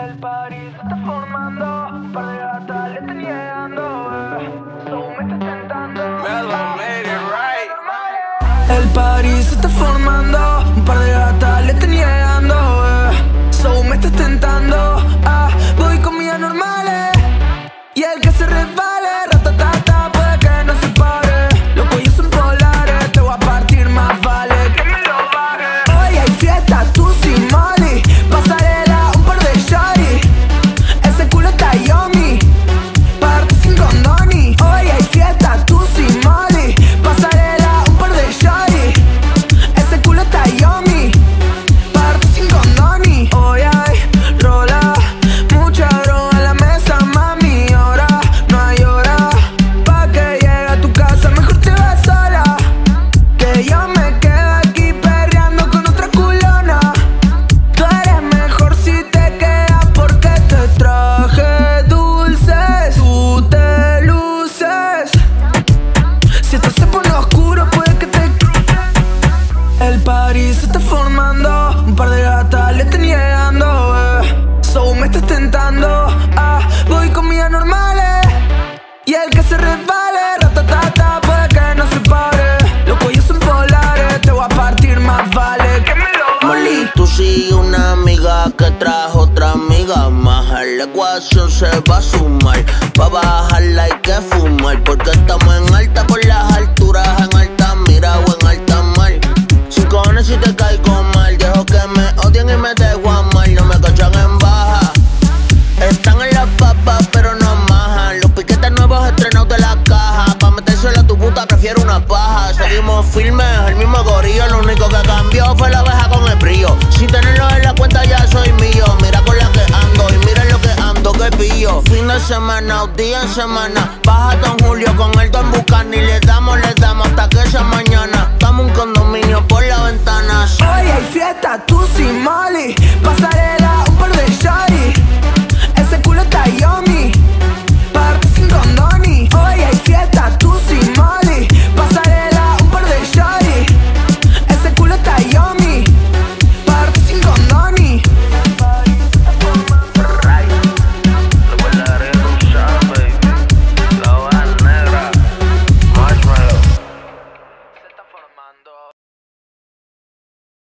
El París está formando, par de gatas le están llegando, so me está tentando. Melon made it right. El París está formando, par de gatas le están llegando, so me está tentando. Ah, voy con mis anormales y el que se resbale, ratatata, puede que no se pare. Los cuellos son polares, te voy a partir, más vale que me lo baje. Hoy hay fiesta, tú sin Molly, pasarela, un par de shawty. Ese culo está yomi, parte sin condoni. Hoy hay fiesta, tú sin Molly, pasarela, un par de shawty. Ese culo está yomi, parte sin condoni. Hoy hay rola, mucha droga en la mesa, mami. Ahora no hay hora pa' que llegue a tu casa, mejor te vas sola, que yo me quedo aquí perreando con otra culona. Tú eres mejor si te quedas, porque te traje dulces, tú te luces. Si esto se pone oscuro, puede que te cruces. El París se está formando, un par de gatas le están llegando, so me estás tentando. Ah, voy con mis anormales y el que se resbale, ratatata, puede que no se pare. Los cuellos son polares, te voy a partir, más vale que me lo baje. Molly, tú sigue una amiga que trajo otra amiga más. A la ecuación se va a sumar, pa' bajarla hay que fumar, porque estamos en alta por las alturas, en alta mira o en alta mar. Sin cojones si te caigo mal, dejo que me odien y me dejo amar. No me cachan en baja, están en las papas pero no majan. Los piquetes nuevos estrenados de la caja, pa' metérsela a tu puta prefiero una paja. Seguimos firmes, el mismo gorillo, lo único que cambió fue la abeja con el brillo. Sin tenerlo en la cuenta ya soy mío, mira con la que ando y mira lo que ando que pillo. Fin de semana o día en semana, baja Don Julio con el Don Bucani. Le damos hasta que esa mañana, dame un condominio.